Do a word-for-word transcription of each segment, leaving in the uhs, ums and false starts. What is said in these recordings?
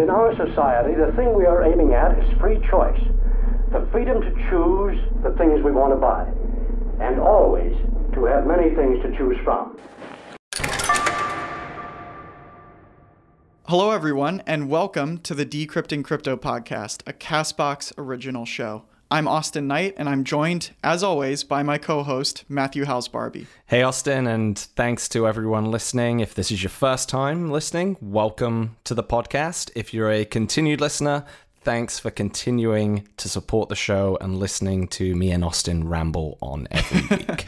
And in our society, the thing we are aiming at is free choice, the freedom to choose the things we want to buy, and always to have many things to choose from. Hello, everyone, and welcome to the Decrypting Crypto Podcast, a Castbox original show. I'm Austin Knight, and I'm joined, as always, by my co-host, Matthew Howes-Barbie. Hey, Austin, and thanks to everyone listening. If this is your first time listening, welcome to the podcast. If you're a continued listener, thanks for continuing to support the show and listening to me and Austin ramble on every week.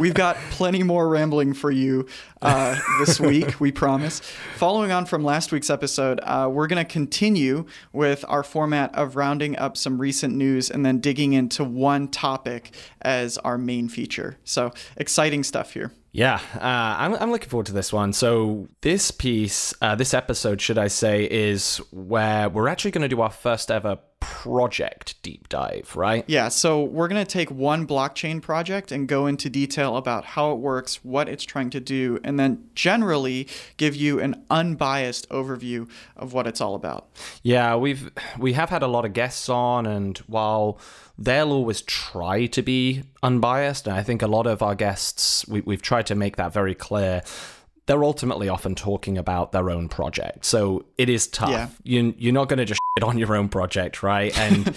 We've got plenty more rambling for you uh, this week, we promise. Following on from last week's episode, uh, we're going to continue with our format of rounding up some recent news and then digging into one topic as our main feature. So exciting stuff here. Yeah, uh, I'm, I'm looking forward to this one. So this piece, uh, this episode, should I say, is where we're actually going to do our first ever project deep dive, right? Yeah, so we're going to take one blockchain project and go into detail about how it works, what it's trying to do, and then generally give you an unbiased overview of what it's all about. Yeah, we've we have had a lot of guests on, and while they'll always try to be unbiased, and I think a lot of our guests, we, we've tried to make that very clear, they're ultimately often talking about their own project. So it is tough. Yeah. You, you're not going to just shit on your own project, right? And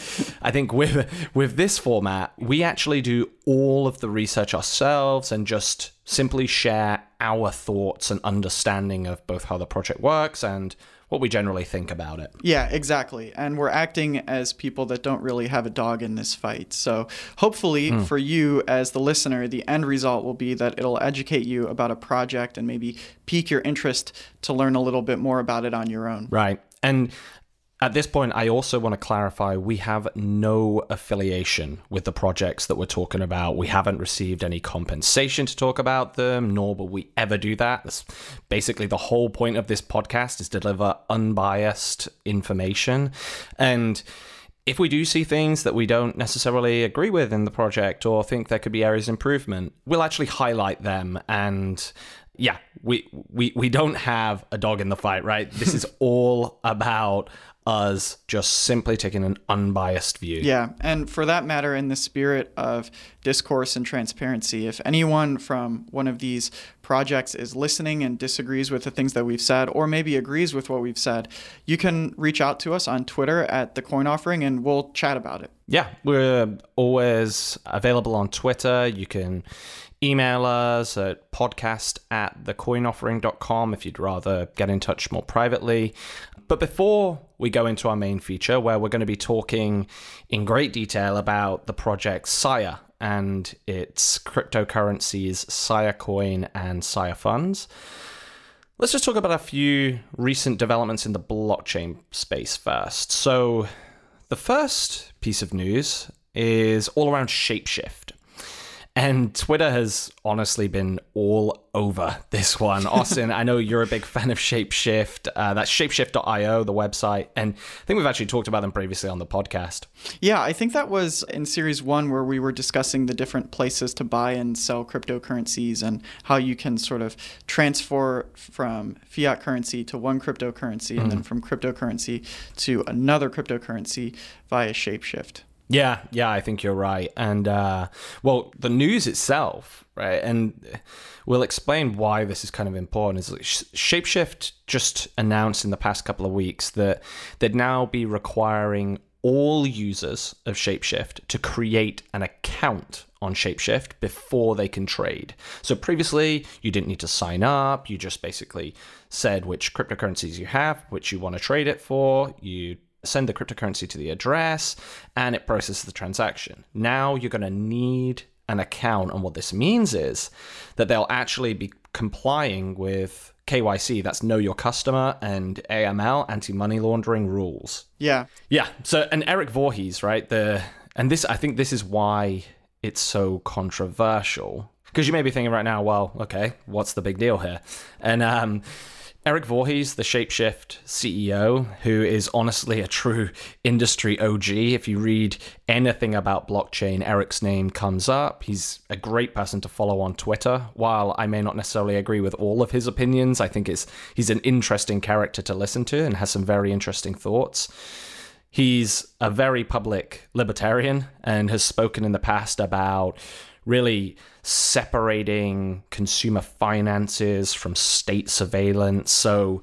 I think with, with this format, we actually do all of the research ourselves and just simply share our thoughts and understanding of both how the project works and what we generally think about it. Yeah, exactly. And we're acting as people that don't really have a dog in this fight. So hopefully mm. for you as the listener, the end result will be that it'll educate you about a project and maybe pique your interest to learn a little bit more about it on your own. Right. And at this point, I also want to clarify, we have no affiliation with the projects that we're talking about. We haven't received any compensation to talk about them, nor will we ever do that. That's basically the whole point of this podcast, is to deliver unbiased information. And if we do see things that we don't necessarily agree with in the project or think there could be areas of improvement, we'll actually highlight them. And yeah, we, we, we don't have a dog in the fight, right? This is all about us just simply taking an unbiased view. Yeah, and for that matter, in the spirit of discourse and transparency, if anyone from one of these projects is listening and disagrees with the things that we've said, or maybe agrees with what we've said, you can reach out to us on Twitter at The Coin Offering and we'll chat about it. Yeah, we're always available on Twitter. You can email us at podcast at the coin offering dot com if you'd rather get in touch more privately. But before we go into our main feature, where we're going to be talking in great detail about the project Sia and its cryptocurrencies, Siacoin and Siafunds, let's just talk about a few recent developments in the blockchain space first. So the first piece of news is all around Shapeshift. And Twitter has honestly been all over this one. Austin, I know you're a big fan of Shapeshift. Uh, that's shapeshift dot i o, the website. And I think we've actually talked about them previously on the podcast. Yeah, I think that was in series one where we were discussing the different places to buy and sell cryptocurrencies and how you can sort of transfer from fiat currency to one cryptocurrency mm. and then from cryptocurrency to another cryptocurrency via Shapeshift. Yeah, yeah, I think you're right. And, uh, well, the news itself, right, and we'll explain why this is kind of important, is like Shapeshift just announced in the past couple of weeks that they'd now be requiring all users of Shapeshift to create an account on Shapeshift before they can trade. So previously, you didn't need to sign up. You just basically said which cryptocurrencies you have, which you want to trade it for, you send the cryptocurrency to the address, and it processes the transaction. Now you're going to need an account, and what this means is that they'll actually be complying with K Y C, that's Know Your Customer, and A M L, anti-money laundering rules. Yeah. Yeah, so, and Eric Voorhees, right, the, and this, I think this is why it's so controversial, because you may be thinking right now, well, okay, what's the big deal here? And, um, Eric Voorhees, the Shapeshift C E O, who is honestly a true industry O G. If you read anything about blockchain, Eric's name comes up. He's a great person to follow on Twitter. While I may not necessarily agree with all of his opinions, I think it's, he's an interesting character to listen to and has some very interesting thoughts. He's a very public libertarian and has spoken in the past about really separating consumer finances from state surveillance. So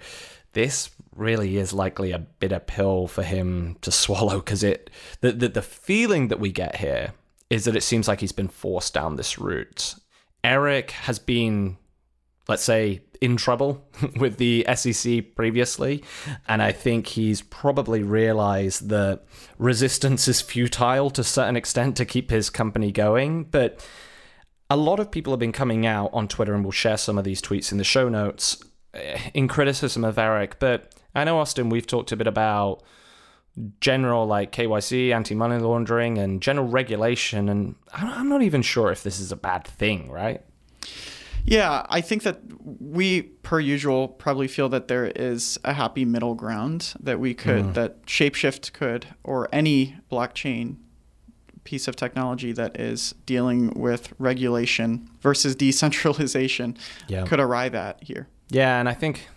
this really is likely a bitter pill for him to swallow, because it the, the, the feeling that we get here is that it seems like he's been forced down this route. Eric has been, let's say, in trouble with the S E C previously, and I think he's probably realized that resistance is futile to a certain extent to keep his company going. But a lot of people have been coming out on Twitter, and we'll share some of these tweets in the show notes, in criticism of Eric. But I know, Austin, we've talked a bit about general like K Y C, anti-money laundering, and general regulation, and I'm not even sure if this is a bad thing, right? Yeah, I think that we, per usual, probably feel that there is a happy middle ground that we could, mm. that Shapeshift could, or any blockchain piece of technology that is dealing with regulation versus decentralization yeah. could arrive at here. Yeah, and I think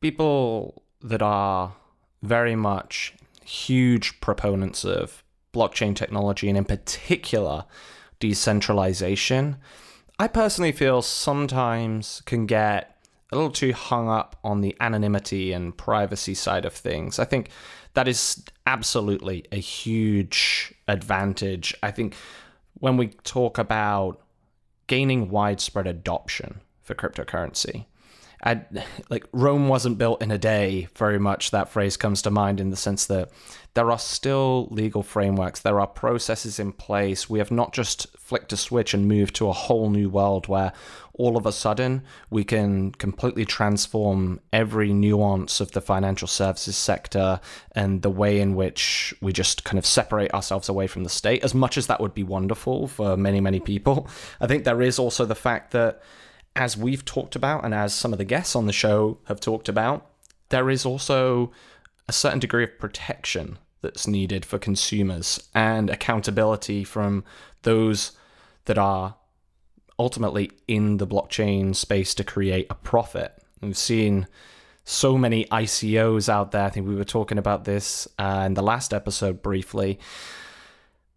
people that are very much huge proponents of blockchain technology, and in particular decentralization, I personally feel sometimes can get a little too hung up on the anonymity and privacy side of things. I think that is absolutely a huge advantage. I think when we talk about gaining widespread adoption for cryptocurrency, I, like Rome wasn't built in a day, very much that phrase comes to mind, in the sense that there are still legal frameworks, there are processes in place. We have not just flicked a switch and moved to a whole new world where all of a sudden we can completely transform every nuance of the financial services sector and the way in which we just kind of separate ourselves away from the state. As much as that would be wonderful for many, many people, I think there is also the fact that, as we've talked about, and as some of the guests on the show have talked about, there is also a certain degree of protection that's needed for consumers and accountability from those that are ultimately in the blockchain space to create a profit. We've seen so many I C Os out there. I think we were talking about this uh, in the last episode briefly,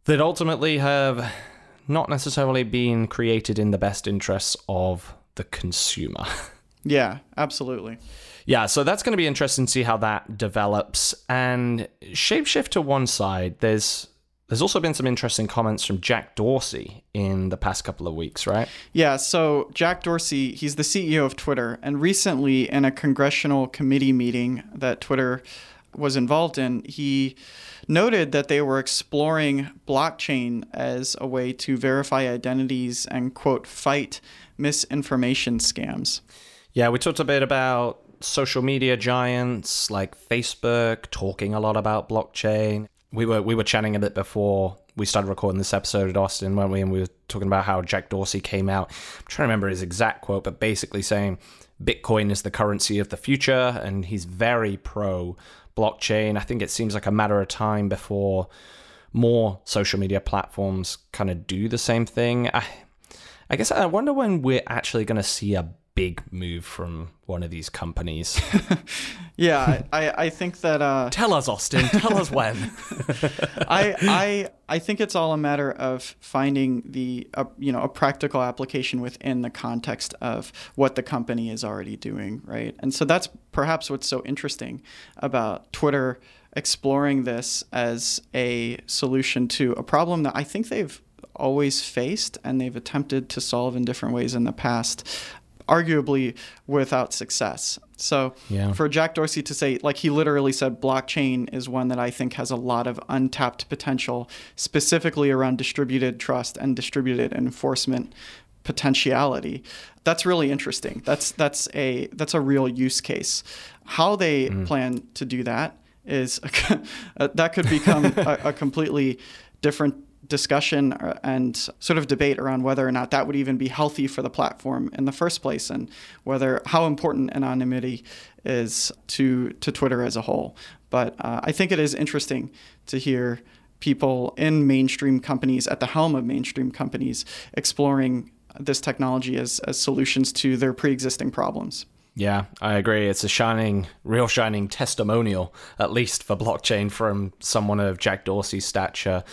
that ultimately have not necessarily been created in the best interests of the consumer. Yeah, absolutely. Yeah, so that's going to be interesting to see how that develops. And Shapeshift to one side, there's there's also been some interesting comments from Jack Dorsey in the past couple of weeks, right? Yeah, so Jack Dorsey, he's the C E O of Twitter, and recently in a congressional committee meeting that Twitter was involved in, he noted that they were exploring blockchain as a way to verify identities and, quote, fight misinformation scams. Yeah, we talked a bit about social media giants like Facebook talking a lot about blockchain. We were we were chatting a bit before we started recording this episode at Austin, weren't we? And we were talking about how Jack Dorsey came out. I'm trying to remember his exact quote, but basically saying Bitcoin is the currency of the future, and he's very pro blockchain. I think it seems like a matter of time before more social media platforms kind of do the same thing. I, I guess I wonder when we're actually going to see a big move from one of these companies. Yeah, I, I think that... Uh... Tell us, Austin. Tell us when. I, I, I think it's all a matter of finding the uh, you know, a practical application within the context of what the company is already doing, right? And so that's perhaps what's so interesting about Twitter exploring this as a solution to a problem that I think they've always faced and they've attempted to solve in different ways in the past, arguably without success. So yeah. For Jack Dorsey to say, like he literally said, blockchain is one that I think has a lot of untapped potential, specifically around distributed trust and distributed enforcement potentiality. That's really interesting. That's that's a that's a real use case. How they mm. plan to do that is that could become a, a completely different discussion and sort of debate around whether or not that would even be healthy for the platform in the first place, and whether how important anonymity is to to Twitter as a whole. But uh, I think it is interesting to hear people in mainstream companies, at the helm of mainstream companies, exploring this technology as, as solutions to their pre-existing problems. Yeah, I agree. It's a shining, real shining testimonial, at least for blockchain, from someone of Jack Dorsey's stature.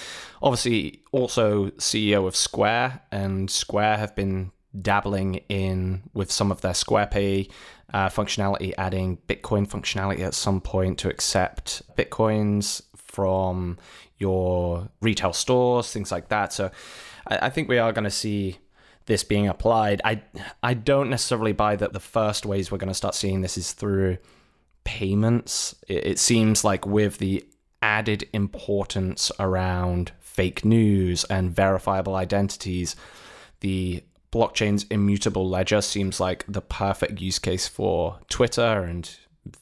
Obviously, also C E O of Square, and Square have been dabbling in with some of their SquarePay uh, functionality, adding Bitcoin functionality at some point to accept Bitcoins from your retail stores, things like that. So I, I think we are going to see this being applied. I I don't necessarily buy that the first ways we're going to start seeing this is through payments. It, it seems like with the added importance around fake news and verifiable identities, the blockchain's immutable ledger seems like the perfect use case for Twitter and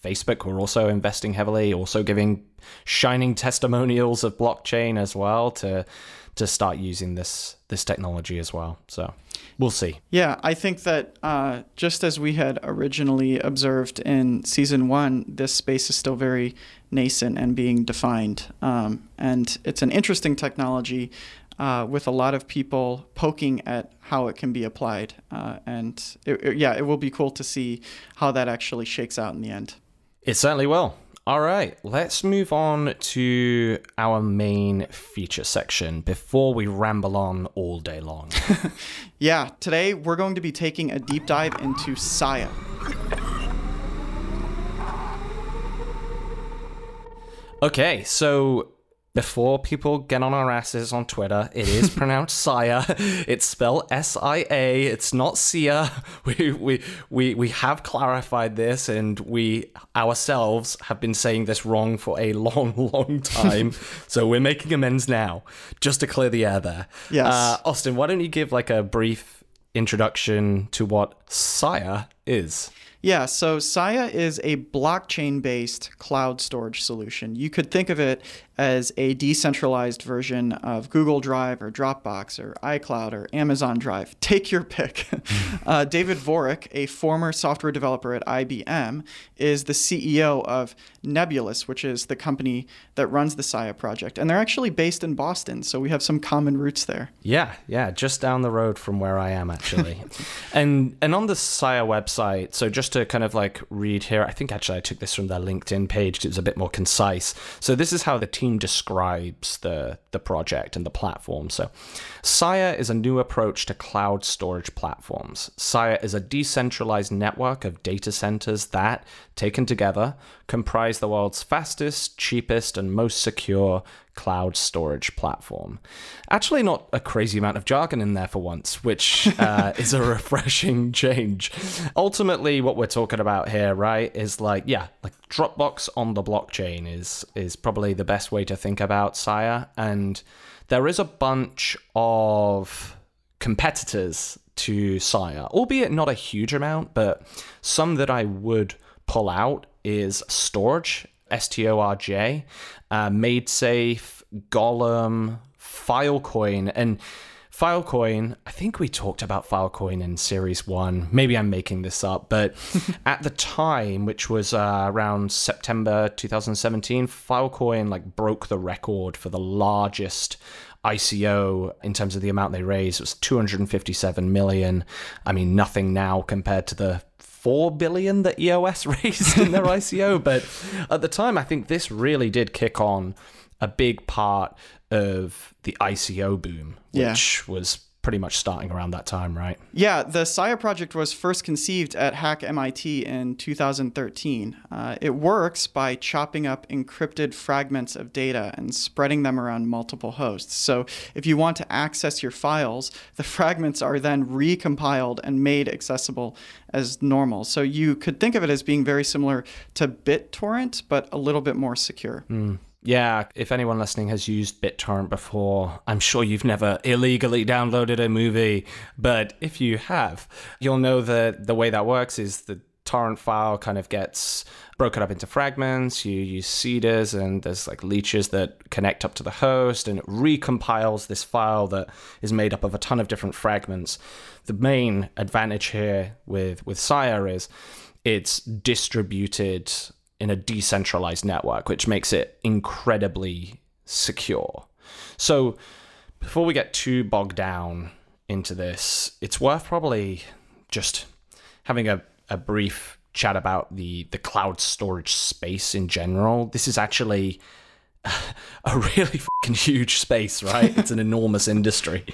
Facebook, who are also investing heavily, also giving shining testimonials of blockchain as well to to start using this this technology as well. So we'll see. Yeah, I think that uh, just as we had originally observed in season one, this space is still very nascent and being defined. Um, and it's an interesting technology uh, with a lot of people poking at how it can be applied. Uh, and it, it, yeah, it will be cool to see how that actually shakes out in the end. It certainly will. All right, let's move on to our main feature section before we ramble on all day long. Yeah, today we're going to be taking a deep dive into Sia. Okay, so before people get on our asses on Twitter, it is pronounced Sia. It's spelled S I A. It's not Sia. We we we we have clarified this, and we ourselves have been saying this wrong for a long, long time. So we're making amends now, just to clear the air there. Yes. Uh, Austin, why don't you give like a brief introduction to what Sia is? Yeah, so Sia is a blockchain-based cloud storage solution. You could think of it as a decentralized version of Google Drive or Dropbox or iCloud or Amazon Drive. Take your pick. uh, David Vorick, a former software developer at I B M, is the C E O of Nebulous, which is the company that runs the Sia project. And they're actually based in Boston, so we have some common roots there. Yeah, yeah, just down the road from where I am, actually. and, and on the Sia website, so just to kind of like read here, I think actually I took this from their LinkedIn page because it was a bit more concise. So this is how the team describes the, the project and the platform. So Sia is a new approach to cloud storage platforms. Sia is a decentralized network of data centers that, taken together, comprise the world's fastest, cheapest, and most secure cloud storage platform. Actually, not a crazy amount of jargon in there for once, which uh, is a refreshing change. Ultimately, what we're talking about here, right, is like, yeah, like Dropbox on the blockchain is is probably the best way to think about Sia. And there is a bunch of competitors to Sia, albeit not a huge amount, but some that I would pull out is Storage, S T O R J, uh, MadeSafe, Golem, Filecoin. And Filecoin, I think we talked about Filecoin in series one. Maybe I'm making this up, but at the time, which was uh, around September two thousand seventeen, Filecoin like broke the record for the largest I C O in terms of the amount they raised. It was two hundred fifty-seven million. I mean, nothing now compared to the four billion that E O S raised in their I C O. But at the time, I think this really did kick on a big part of the I C O boom, which yeah. was pretty much starting around that time, right? Yeah, the Sia project was first conceived at Hack M I T in two thousand thirteen. Uh, it works by chopping up encrypted fragments of data and spreading them around multiple hosts. So if you want to access your files, the fragments are then recompiled and made accessible as normal. So you could think of it as being very similar to BitTorrent, but a little bit more secure. Mm. Yeah, if anyone listening has used BitTorrent before, I'm sure you've never illegally downloaded a movie. But if you have, you'll know that the way that works is the torrent file kind of gets broken up into fragments. You use seeders, and there's like leeches that connect up to the host, and it recompiles this file that is made up of a ton of different fragments. The main advantage here with, with Sia is it's distributed in a decentralized network, which makes it incredibly secure. So before we get too bogged down into this, it's worth probably just having a, a brief chat about the, the cloud storage space in general. This is actually a really fucking huge space, right? It's an enormous industry.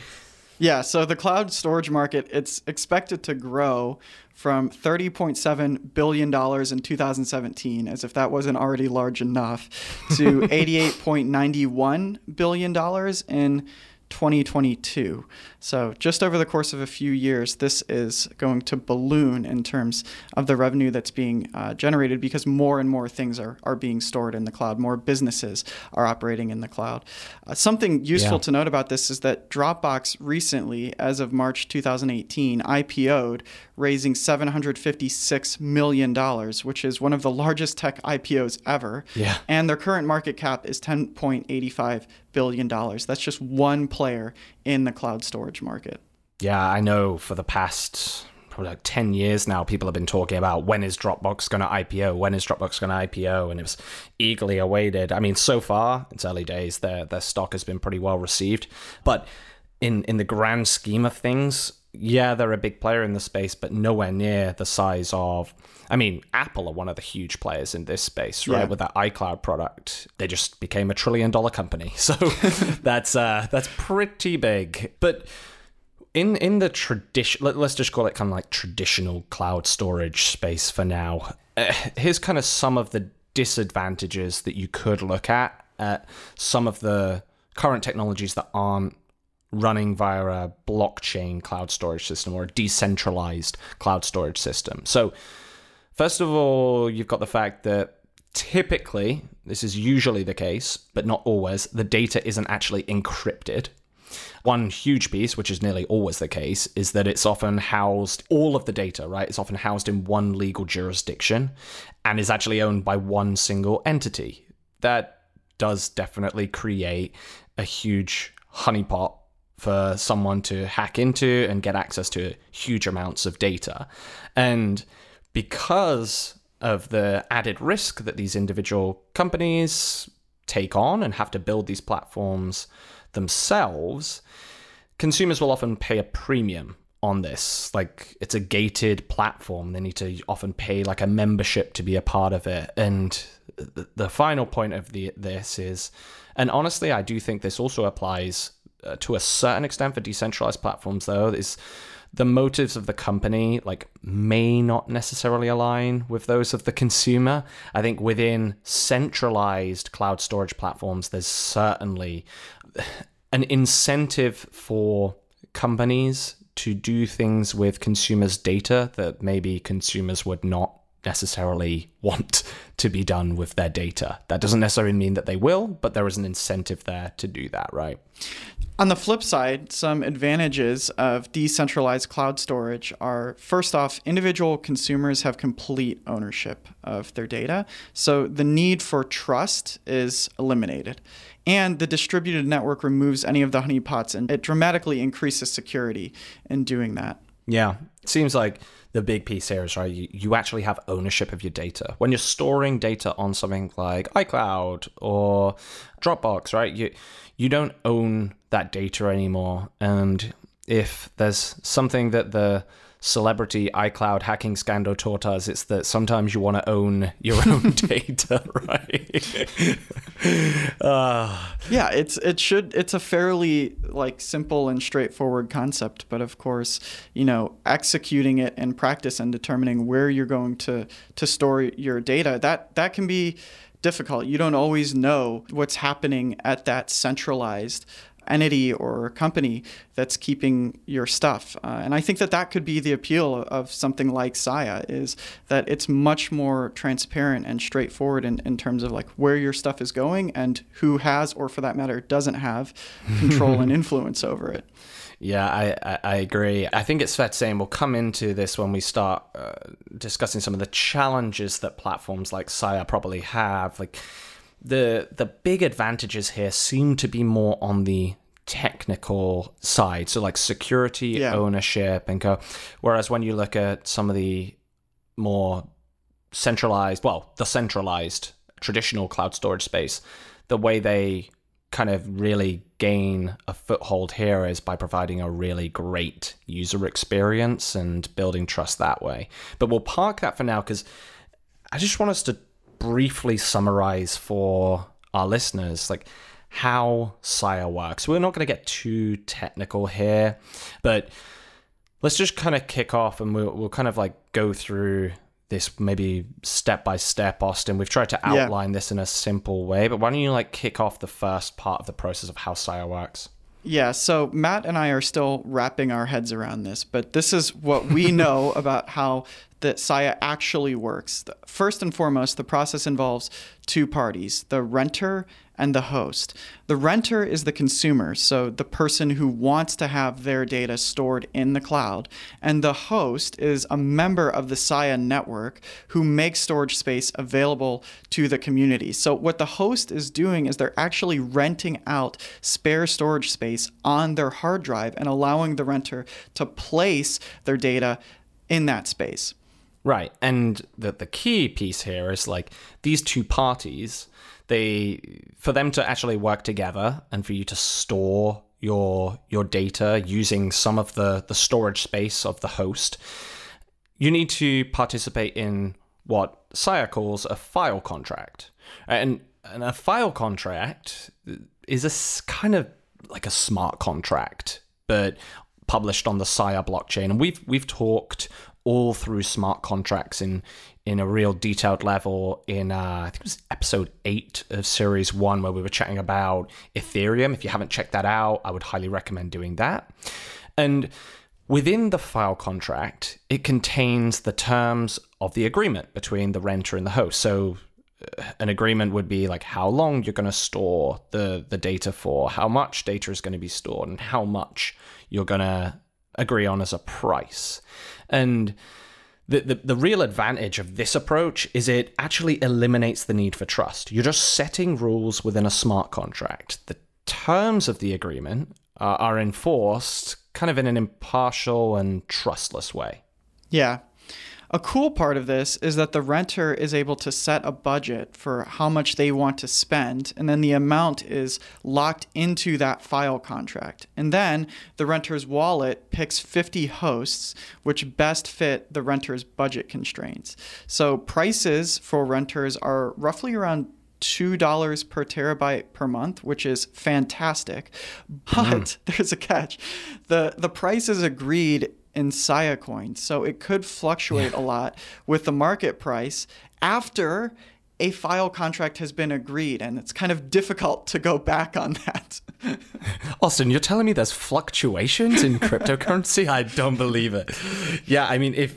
Yeah, so the cloud storage market, it's expected to grow from thirty point seven billion dollars in two thousand seventeen, as if that wasn't already large enough, to eighty-eight point nine one billion dollars in twenty twenty-two. So just over the course of a few years, this is going to balloon in terms of the revenue that's being uh, generated, because more and more things are, are being stored in the cloud. More businesses are operating in the cloud. Uh, something useful yeah. to note about this is that Dropbox recently, as of March two thousand eighteen, I P O'd, raising seven hundred fifty-six million dollars, which is one of the largest tech I P Os ever. Yeah. And their current market cap is ten point eight five billion dollars. That's just one player in the cloud storage market. Yeah, I know for the past probably like ten years now, people have been talking about when is Dropbox going to I P O? When is Dropbox going to I P O? And it was eagerly awaited. I mean, so far, it's early days, their, their stock has been pretty well received. But in, in the grand scheme of things, yeah, they're a big player in the space, but nowhere near the size of, I mean, Apple are one of the huge players in this space, right? Yeah. With their iCloud product, they just became a trillion dollar company. So that's uh, that's pretty big. But in in the tradition, let, let's just call it kind of like traditional cloud storage space for now. Uh, here's kind of some of the disadvantages that you could look at at some of the current technologies that aren't running via a blockchain cloud storage system or a decentralized cloud storage system. So first of all, you've got the fact that typically, this is usually the case, but not always, the data isn't actually encrypted. One huge piece, which is nearly always the case, is that it's often housed, all of the data, right? It's often housed in one legal jurisdiction and is actually owned by one single entity. That does definitely create a huge honeypot for someone to hack into and get access to huge amounts of data. And because of the added risk that these individual companies take on and have to build these platforms themselves, consumers will often pay a premium on this. Like, it's a gated platform. They need to often pay like a membership to be a part of it. And the, the final point of the, this is, and honestly, I do think this also applies to a certain extent for decentralized platforms, though, is the motives of the company like may not necessarily align with those of the consumer. I think within centralized cloud storage platforms, there's certainly an incentive for companies to do things with consumers' data that maybe consumers would not necessarily want to be done with their data. That doesn't necessarily mean that they will, but there is an incentive there to do that, right? On the flip side, some advantages of decentralized cloud storage are, first off, individual consumers have complete ownership of their data. So the need for trust is eliminated. And the distributed network removes any of the honeypots, and it dramatically increases security in doing that. Yeah, it seems like the big piece here is, right, you, you actually have ownership of your data. When you're storing data on something like iCloud or Dropbox, right, you, you don't own that data anymore. And if there's something that the celebrity iCloud hacking scandal taught us, it's that sometimes you want to own your own data, right? uh. Yeah, it's it should it's a fairly like simple and straightforward concept, but of course, you know, executing it in practice and determining where you're going to to store your data, that that can be difficult. You don't always know what's happening at that centralized entity or company that's keeping your stuff. Uh, and I think that that could be the appeal of something like Sia, is that it's much more transparent and straightforward in, in terms of like where your stuff is going and who has, or for that matter, doesn't have control and influence over it. Yeah, I, I, I agree. I think it's fair to say, and we'll come into this when we start uh, discussing some of the challenges that platforms like Sia probably have. Like the the big advantages here seem to be more on the technical side, so like security, yeah. ownership, and co. Whereas when you look at some of the more centralized, well, the centralized traditional cloud storage space, the way they kind of really gain a foothold here is by providing a really great user experience and building trust that way. But we'll park that for now, because I just want us to briefly summarize for our listeners like how Sia works. We're not going to get too technical here, but let's just kind of kick off and we'll, we'll kind of like go through this maybe step by step, Austin. We've tried to outline yeah. this in a simple way, but why don't you like kick off the first part of the process of how Sia works? Yeah, so Matt and I are still wrapping our heads around this, but this is what we know about how that Sia actually works. First and foremost, the process involves two parties, the renter and the host. The renter is the consumer, so the person who wants to have their data stored in the cloud, and the host is a member of the Sia network who makes storage space available to the community. So what the host is doing is they're actually renting out spare storage space on their hard drive and allowing the renter to place their data in that space. Right, and the, the key piece here is like these two parties, they for them to actually work together and for you to store your your data using some of the, the storage space of the host, you need to participate in what Sia calls a file contract. And, and a file contract is a kind of like a smart contract, but published on the Sia blockchain. And we've we've talked all through smart contracts in in a real detailed level in uh, I think it was episode eight of series one, where we were chatting about Ethereum. If you haven't checked that out, I would highly recommend doing that. And within the file contract, it contains the terms of the agreement between the renter and the host. So an agreement would be like how long you're going to store the the data for, how much data is going to be stored, and how much you're going to agree on as a price. And the, the the real advantage of this approach is it actually eliminates the need for trust. You're just setting rules within a smart contract. The terms of the agreement are, are enforced kind of in an impartial and trustless way. Yeah. A cool part of this is that the renter is able to set a budget for how much they want to spend, and then the amount is locked into that file contract. And then the renter's wallet picks fifty hosts which best fit the renter's budget constraints. So prices for renters are roughly around two dollars per terabyte per month, which is fantastic. But mm. there's a catch. The, the price is agreed in Siacoin, so it could fluctuate yeah. a lot with the market price after a file contract has been agreed, and it's kind of difficult to go back on that. Austin, you're telling me there's fluctuations in cryptocurrency? I don't believe it. Yeah, I mean, if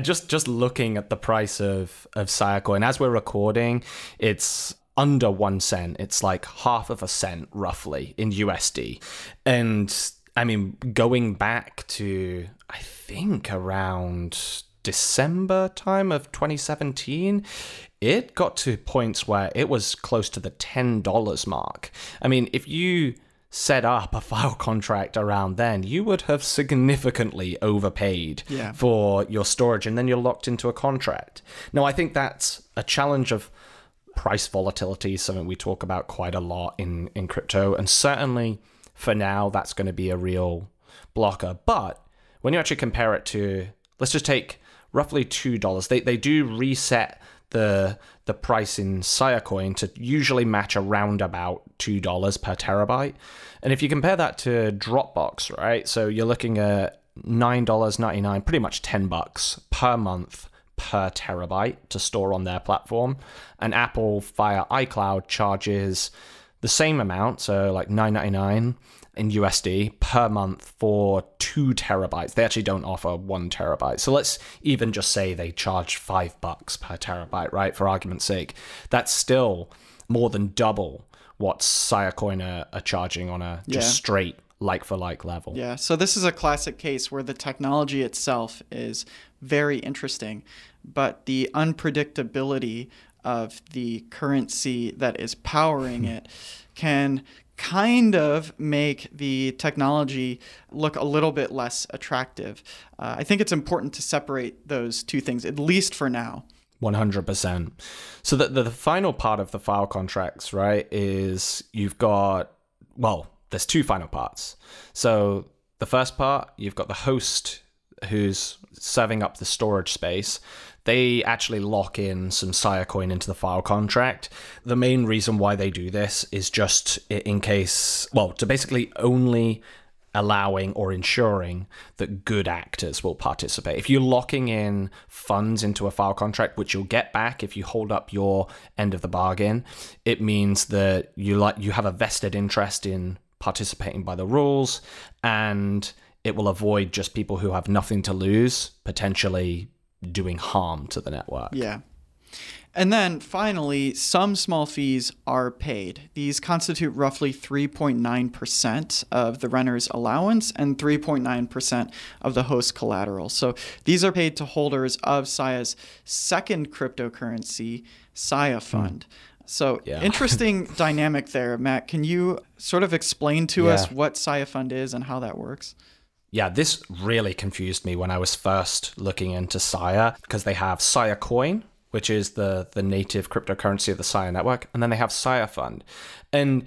just just looking at the price of of Siacoin as we're recording, it's under one cent. It's like half of a cent, roughly, in U S D, and I mean, going back to, I think, around December time of twenty seventeen, it got to points where it was close to the ten dollar mark. I mean, if you set up a file contract around then, you would have significantly overpaid yeah. for your storage, and then you're locked into a contract. Now, I think that's a challenge of price volatility, something we talk about quite a lot in, in crypto, and certainly for now, that's going to be a real blocker. But when you actually compare it to, let's just take roughly two dollars. They, they do reset the the price in Siacoin to usually match around about two dollars per terabyte. And if you compare that to Dropbox, right? So you're looking at nine ninety-nine, pretty much ten bucks per month per terabyte to store on their platform. And Apple via iCloud charges the same amount, so like nine ninety-nine in U S D per month for two terabytes. They actually don't offer one terabyte. So let's even just say they charge five bucks per terabyte, right? For argument's sake, that's still more than double what Siacoin are, are charging on a just yeah. straight like for like level. Yeah, so this is a classic case where the technology itself is very interesting, but the unpredictability of the currency that is powering it can kind of make the technology look a little bit less attractive. Uh, I think it's important to separate those two things, at least for now. one hundred percent. So the, the, the final part of the file contracts, right, is you've got, well, there's two final parts. So the first part, you've got the host who's serving up the storage space. They actually lock in some Siacoin into the file contract. The main reason why they do this is just in case, well, to basically only allowing or ensuring that good actors will participate. If you're locking in funds into a file contract, which you'll get back if you hold up your end of the bargain, it means that you like you have a vested interest in participating by the rules, and it will avoid just people who have nothing to lose potentially doing harm to the network. Yeah. And then finally, some small fees are paid. These constitute roughly three point nine percent of the renter's allowance and three point nine percent of the host collateral. So these are paid to holders of Sia's second cryptocurrency, Sia Fund. Hmm. So yeah. Interesting dynamic there, Matt. Can you sort of explain to yeah. us what Sia Fund is and how that works? Yeah, this really confused me when I was first looking into Sia, because they have Siacoin, which is the, the native cryptocurrency of the Sia network, and then they have Sia Fund. And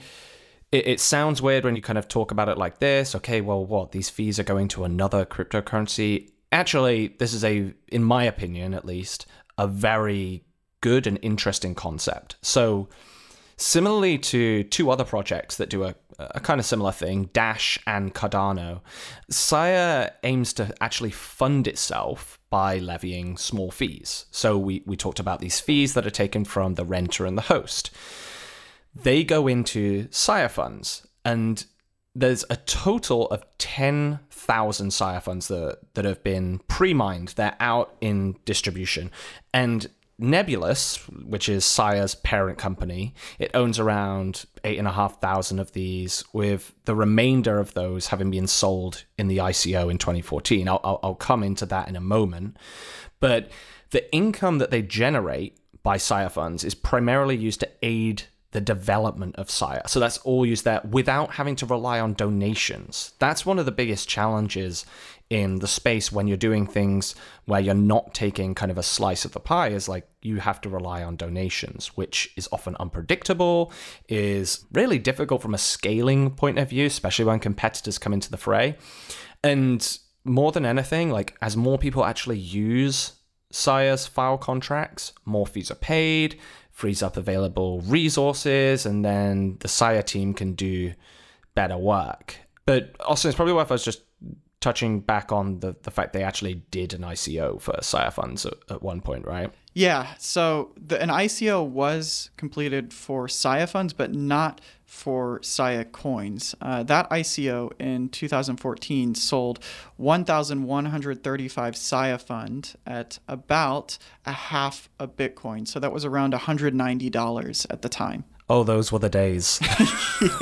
it, it sounds weird when you kind of talk about it like this. Okay, well, what? These fees are going to another cryptocurrency. Actually, this is a, in my opinion at least, a very good and interesting concept. So similarly to two other projects that do a, a kind of similar thing, Dash and Cardano, Sia aims to actually fund itself by levying small fees. So we, we talked about these fees that are taken from the renter and the host. They go into Sia funds, and there's a total of ten thousand Sia funds that, that have been pre-mined. They're out in distribution. And Nebulous, which is Sia's parent company, it owns around eight and a half thousand of these, with the remainder of those having been sold in the I C O in twenty fourteen. I'll, I'll come into that in a moment. But the income that they generate by Sia funds is primarily used to aid the development of Sia. So that's all used there without having to rely on donations. That's one of the biggest challenges in the space when you're doing things where you're not taking kind of a slice of the pie, is like you have to rely on donations, which is often unpredictable, is really difficult from a scaling point of view, especially when competitors come into the fray. And more than anything, like as more people actually use Sia's file contracts, more fees are paid, frees up available resources, and then the Sia team can do better work. But also, it's probably worth us just touching back on the, the fact they actually did an I C O for Sia Funds at, at one point, right? Yeah, so the, an I C O was completed for Sia Funds, but not for Sia Coins. Uh, that I C O in two thousand fourteen sold one thousand one hundred thirty-five Sia Fund at about a half a Bitcoin. So that was around one hundred ninety dollars at the time. Oh, those were the days.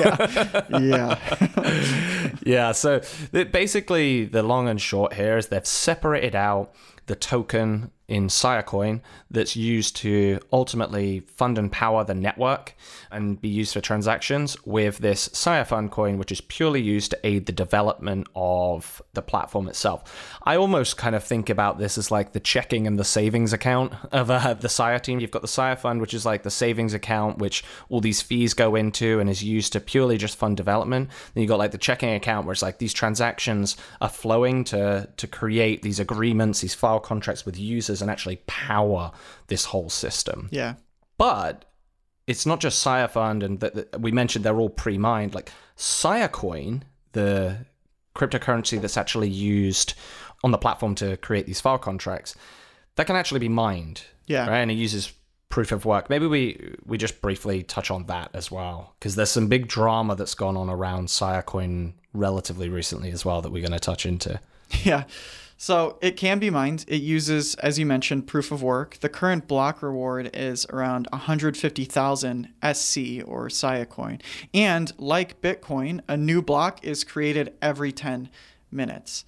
yeah. Yeah. yeah. So basically, the long and short here is they've separated out the token in Siacoin that's used to ultimately fund and power the network and be used for transactions, with this Siafund coin, which is purely used to aid the development of the platform itself. I almost kind of think about this as like the checking and the savings account of uh, the Sia team. You've got the Siafund, which is like the savings account, which all these fees go into and is used to purely just fund development. Then you've got like the checking account, where it's like these transactions are flowing to, to create these agreements, these file contracts with users, and actually power this whole system. Yeah. But it's not just Sia Fund, and the, the, we mentioned they're all pre-mined. Like Siacoin, the cryptocurrency that's actually used on the platform to create these file contracts, that can actually be mined. Yeah. Right? And it uses proof of work. Maybe we we just briefly touch on that as well, because there's some big drama that's gone on around Siacoin relatively recently as well that we're going to touch into. Yeah. So it can be mined. It uses, as you mentioned, proof of work. The current block reward is around one hundred fifty thousand S C or Sia coin. And like Bitcoin, a new block is created every ten minutes.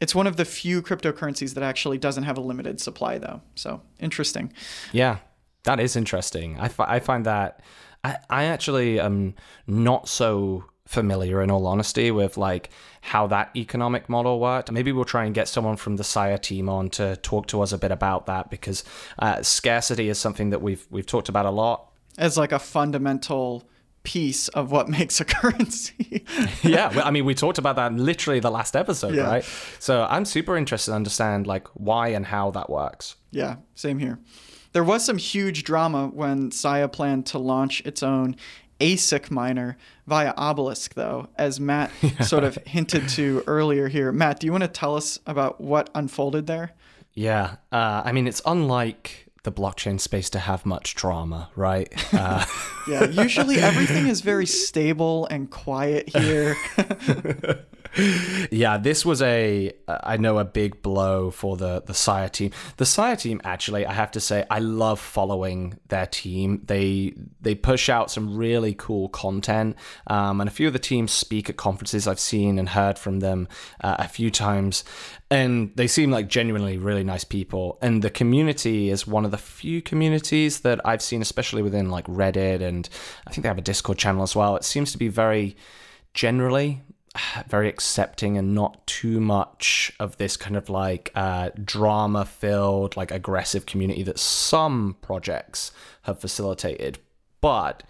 It's one of the few cryptocurrencies that actually doesn't have a limited supply, though. So interesting. Yeah, that is interesting. I, I find that I, I actually am not so familiar, in all honesty, with like how that economic model worked. Maybe we'll try and get someone from the Sia team on to talk to us a bit about that, because uh, scarcity is something that we've we've talked about a lot as like a fundamental piece of what makes a currency. Yeah, I mean, we talked about that in literally the last episode, yeah. Right? So I'm super interested to understand like why and how that works. Yeah, same here. There was some huge drama when Sia planned to launch its own A S I C miner via Obelisk, though, as Matt sort of hinted to earlier here. Matt, do you want to tell us about what unfolded there? Yeah, uh, I mean, it's unlike the blockchain space to have much drama, right? Uh, yeah, usually everything is very stable and quiet here. Yeah, this was a, I know, a big blow for the, the Sia team. The Sia team, actually, I have to say, I love following their team. They they push out some really cool content, um, and a few of the teams speak at conferences. I've seen and heard from them uh, a few times. And they seem like genuinely really nice people. And the community is one of the few communities that I've seen, especially within like Reddit, and I think they have a Discord channel as well. It seems to be very generally very accepting and not too much of this kind of like uh, drama-filled, like aggressive community that some projects have facilitated. But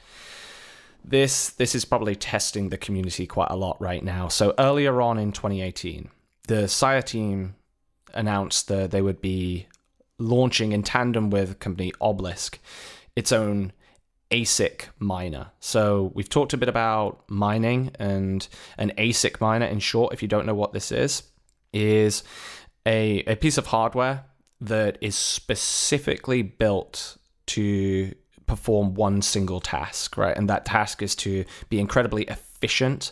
this, this is probably testing the community quite a lot right now. So earlier on in twenty eighteen, the Sia team announced that they would be launching, in tandem with company Obelisk, its own A S I C miner. So we've talked a bit about mining, and an A S I C miner, in short, if you don't know what this is, is a, a piece of hardware that is specifically built to perform one single task, right? And that task is to be incredibly efficient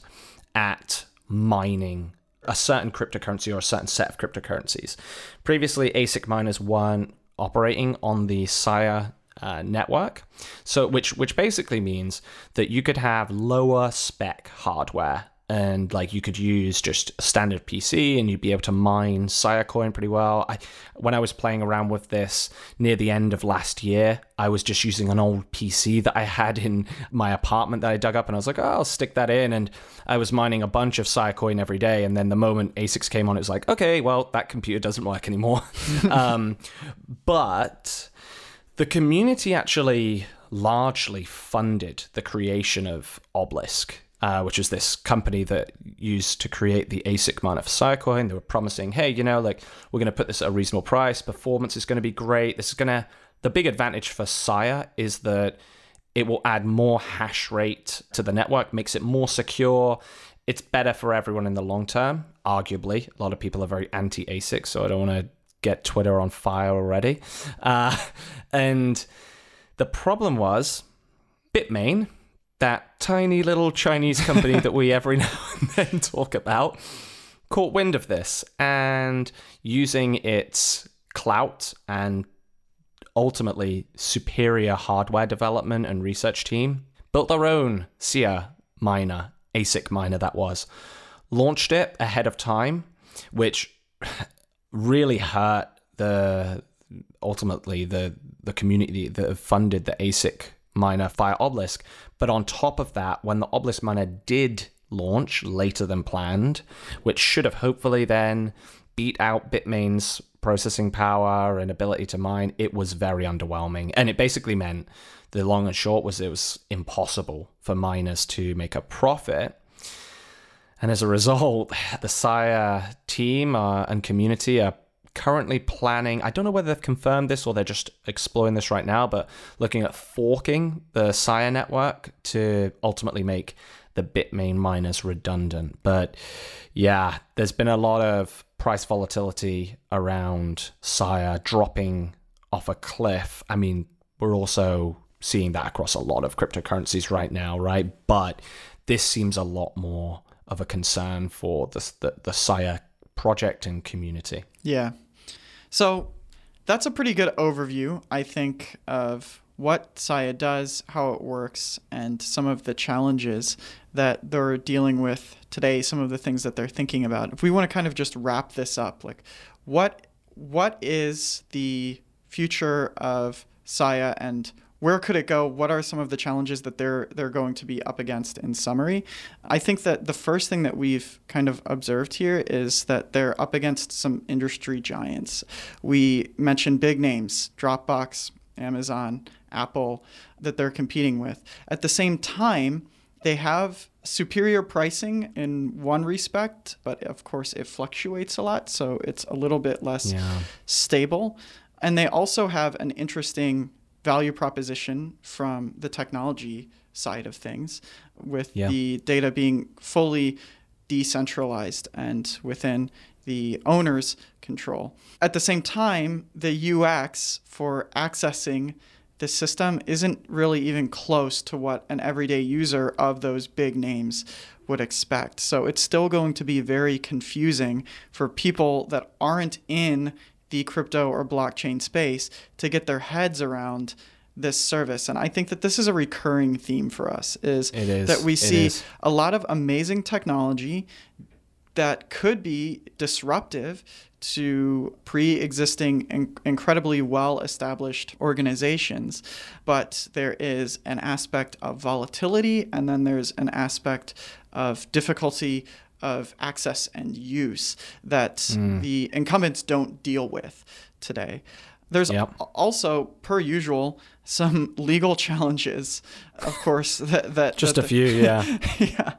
at mining a certain cryptocurrency or a certain set of cryptocurrencies. Previously, A S I C miners weren't operating on the Sia uh, network, so which which basically means that you could have lower spec hardware, and like you could use just a standard P C, and you'd be able to mine Siacoin pretty well. I, when I was playing around with this near the end of last year, I was just using an old P C that I had in my apartment that I dug up, and I was like, oh, I'll stick that in, and I was mining a bunch of Siacoin every day. And then the moment A S I Cs came on, it was like, okay, well, that computer doesn't work anymore. um, but the community actually largely funded the creation of Obelisk, Uh, which is this company that used to create the A S I C miner for Siacoin. They were promising, hey, you know, like, we're going to put this at a reasonable price. Performance is going to be great. This is going to... The big advantage for Sia is that it will add more hash rate to the network, makes it more secure. It's better for everyone in the long term, arguably. A lot of people are very anti-A S I C, so I don't want to get Twitter on fire already. Uh, and the problem was Bitmain, that tiny little Chinese company that we every now and then talk about, caught wind of this, and using its clout and ultimately superior hardware development and research team, built their own Sia miner, A S I C miner that was, launched it ahead of time, which really hurt the ultimately the, the community that funded the A S I C miner via Obelisk. But on top of that, when the Obelisk miner did launch later than planned, which should have hopefully then beat out Bitmain's processing power and ability to mine, it was very underwhelming. And it basically meant, the long and short was, it was impossible for miners to make a profit. And as a result, the Sia team uh, and community are currently planning, I don't know whether they've confirmed this or they're just exploring this right now, but looking at forking the Sia network to ultimately make the Bitmain miners redundant. But yeah, there's been a lot of price volatility around Sia dropping off a cliff. I mean, we're also seeing that across a lot of cryptocurrencies right now, right? But this seems a lot more of a concern for the, the, the Sia project and community. Yeah. So that's a pretty good overview, I think, of what Sia does, how it works, and some of the challenges that they're dealing with today, some of the things that they're thinking about. If we want to kind of just wrap this up, like what what is the future of Sia and where could it go? What are some of the challenges that they're they're going to be up against in summary? I think that the first thing that we've kind of observed here is that they're up against some industry giants. We mentioned big names, Dropbox, Amazon, Apple, that they're competing with. At the same time, they have superior pricing in one respect, but of course it fluctuates a lot, so it's a little bit less yeah. stable. And they also have an interesting value proposition from the technology side of things, with yeah. the data being fully decentralized and within the owner's control. At the same time, the U X for accessing the system isn't really even close to what an everyday user of those big names would expect. So it's still going to be very confusing for people that aren't in the crypto or blockchain space to get their heads around this service. And I think that this is a recurring theme for us, is, is. that we see a lot of amazing technology that could be disruptive to pre-existing and incredibly well-established organizations, but there is an aspect of volatility, and then there's an aspect of difficulty of access and use that mm. the incumbents don't deal with today. There's yep. also, per usual, some legal challenges, of course. That, that Just that, a few, yeah. yeah.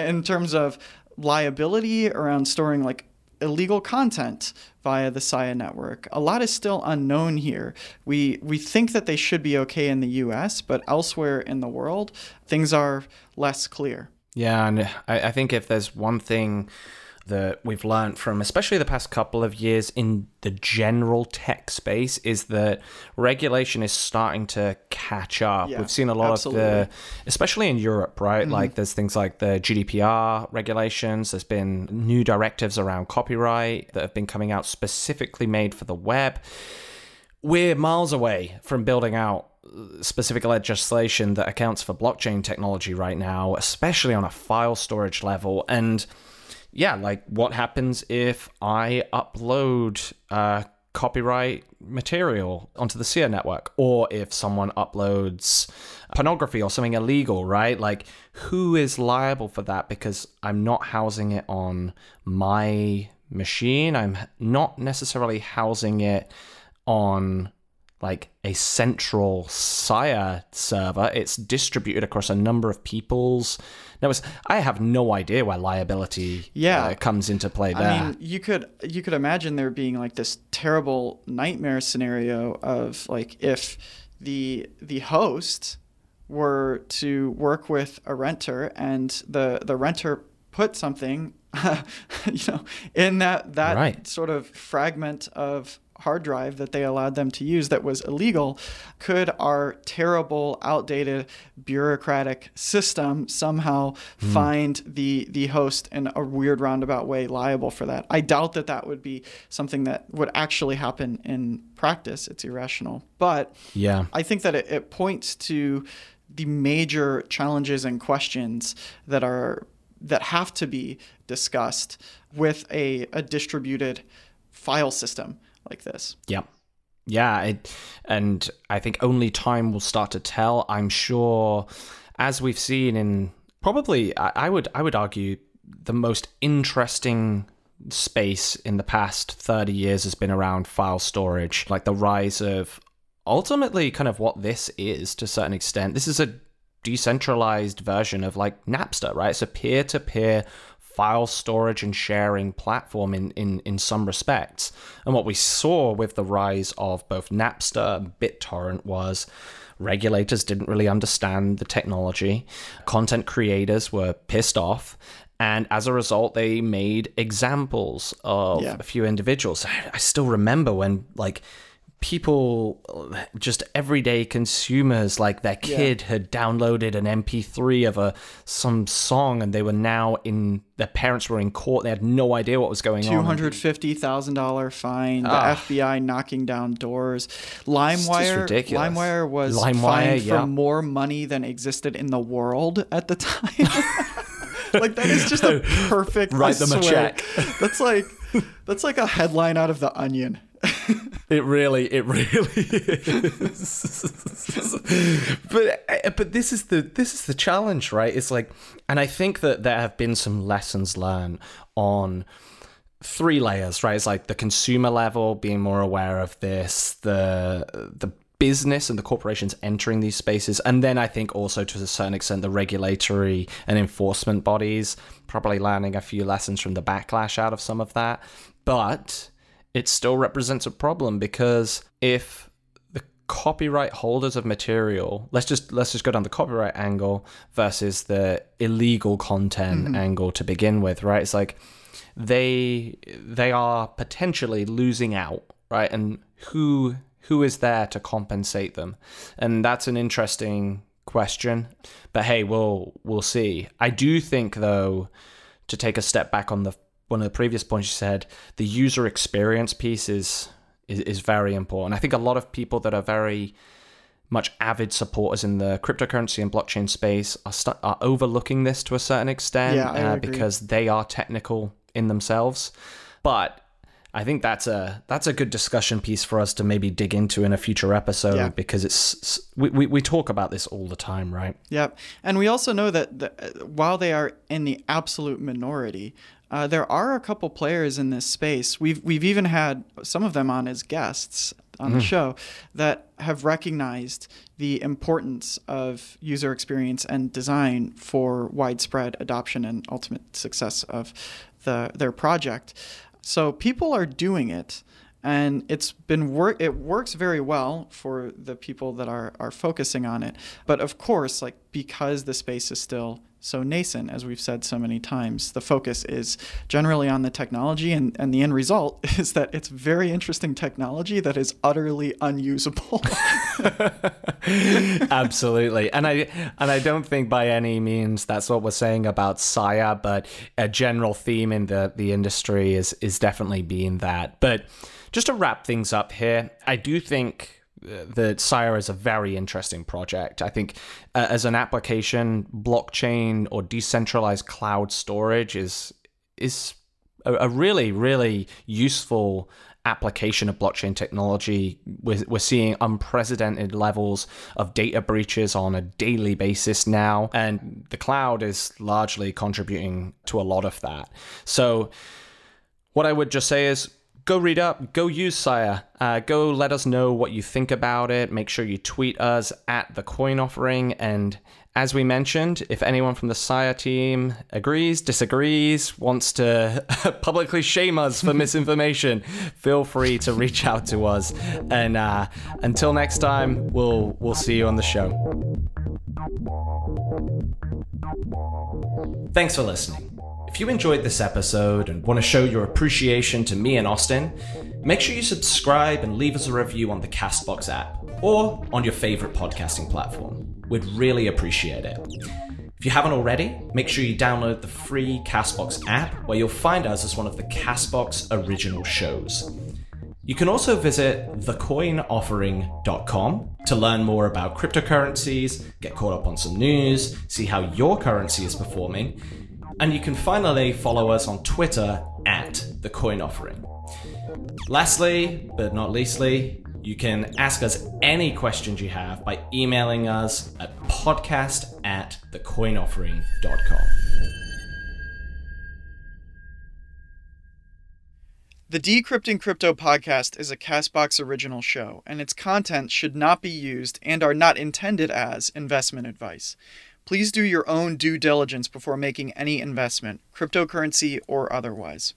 In terms of liability around storing like illegal content via the Sia network. A lot is still unknown here. We we think that they should be okay in the U S, but elsewhere in the world, things are less clear. Yeah, and I, I think if there's one thing that we've learned from, especially the past couple of years in the general tech space, is that regulation is starting to catch up. Yeah, we've seen a lot absolutely. of the, especially in Europe, right? Mm-hmm. Like there's things like the G D P R regulations. There's been new directives around copyright that have been coming out specifically made for the web. We're miles away from building out specific legislation that accounts for blockchain technology right now, especially on a file storage level. And yeah, like what happens if I upload uh, copyright material onto the Sia network, or if someone uploads pornography or something illegal, right? Like who is liable for that? Because I'm not housing it on my machine. I'm not necessarily housing it on like a central Sia server. It's distributed across a number of people's networks. I have no idea where liability yeah. uh, comes into play there. I mean, you could you could imagine there being like this terrible nightmare scenario of like if the the host were to work with a renter and the the renter put something you know in that that right. sort of fragment of hard drive that they allowed them to use that was illegal, could our terrible, outdated, bureaucratic system somehow mm. find the the host in a weird roundabout way liable for that? I doubt that that would be something that would actually happen in practice. It's irrational. But yeah, I think that it, it points to the major challenges and questions that are that have to be discussed with a, a distributed file system like this. Yeah. Yeah. It, and I think only time will start to tell. I'm sure, as we've seen in probably, I, I would I would argue, the most interesting space in the past thirty years has been around file storage, like the rise of ultimately kind of what this is to a certain extent. This is a decentralized version of like Napster, right? It's a peer-to-peer file storage and sharing platform in, in, in some respects. And what we saw with the rise of both Napster and BitTorrent was regulators didn't really understand the technology. Content creators were pissed off. And as a result, they made examples of yeah. a few individuals. I still remember when like people, just everyday consumers, like their kid yeah. had downloaded an M P three of a some song, and they were now in, their parents were in court. They had no idea what was going on. two hundred fifty thousand dollar fine. Uh, the F B I knocking down doors. LimeWire, LimeWire was LimeWire, fined yeah. for more money than existed in the world at the time. Like, that is just a perfect write them a check. That's like that's like a headline out of The Onion. It really, it really is. but but this is the this is the challenge, right? It's like, and I think that there have been some lessons learned on three layers, right? It's like the consumer level, being more aware of this, the the business and the corporations entering these spaces, and then I think also to a certain extent the regulatory and enforcement bodies probably learning a few lessons from the backlash out of some of that. But it still represents a problem, because if the copyright holders of material, let's just let's just go down the copyright angle versus the illegal content mm-hmm. angle to begin with, right? It's like they they are potentially losing out, right? And who Who is there to compensate them? And that's an interesting question. But hey, we'll we'll see. I do think, though, to take a step back on the one of the previous points you said, the user experience piece is is, is very important. I think a lot of people that are very much avid supporters in the cryptocurrency and blockchain space are st are overlooking this to a certain extent, yeah, I uh, agree. Because they are technical in themselves, but I think that's a that's a good discussion piece for us to maybe dig into in a future episode, yeah. because it's we, we, we talk about this all the time, right? Yep. And we also know that the, while they are in the absolute minority, uh, there are a couple players in this space. We've we've even had some of them on as guests on mm. the show that have recognized the importance of user experience and design for widespread adoption and ultimate success of the their project. So people are doing it, and it's been work. It works very well for the people that are are focusing on it. But of course, like, because the space is still so nascent, as we've said so many times, the focus is generally on the technology, and, and the end result is that it's very interesting technology that is utterly unusable. Absolutely. And I and I don't think by any means that's what we're saying about Sia, but a general theme in the, the industry is is definitely being that. But just to wrap things up here, I do think that Sia is a very interesting project. I think uh, as an application, blockchain or decentralized cloud storage is is a, a really, really useful application of blockchain technology. We're, we're seeing unprecedented levels of data breaches on a daily basis now, and the cloud is largely contributing to a lot of that. So what I would just say is, go read up, go use Sia, uh, go let us know what you think about it. Make sure you tweet us at the coin offering. And as we mentioned, if anyone from the Sia team agrees, disagrees, wants to publicly shame us for misinformation, feel free to reach out to us. And uh, until next time, we'll, we'll see you on the show. Thanks for listening. If you enjoyed this episode and want to show your appreciation to me and Austin, make sure you subscribe and leave us a review on the Castbox app or on your favorite podcasting platform. We'd really appreciate it. If you haven't already, make sure you download the free Castbox app, where you'll find us as one of the Castbox original shows. You can also visit the coin offering dot com to learn more about cryptocurrencies, get caught up on some news, see how your currency is performing, and you can finally follow us on Twitter at The Coin Offering. Lastly, but not leastly, you can ask us any questions you have by emailing us at podcast at the coin offering dot com. The Decrypting Crypto Podcast is a Castbox original show, and its content should not be used and are not intended as investment advice. Please do your own due diligence before making any investment, cryptocurrency or otherwise.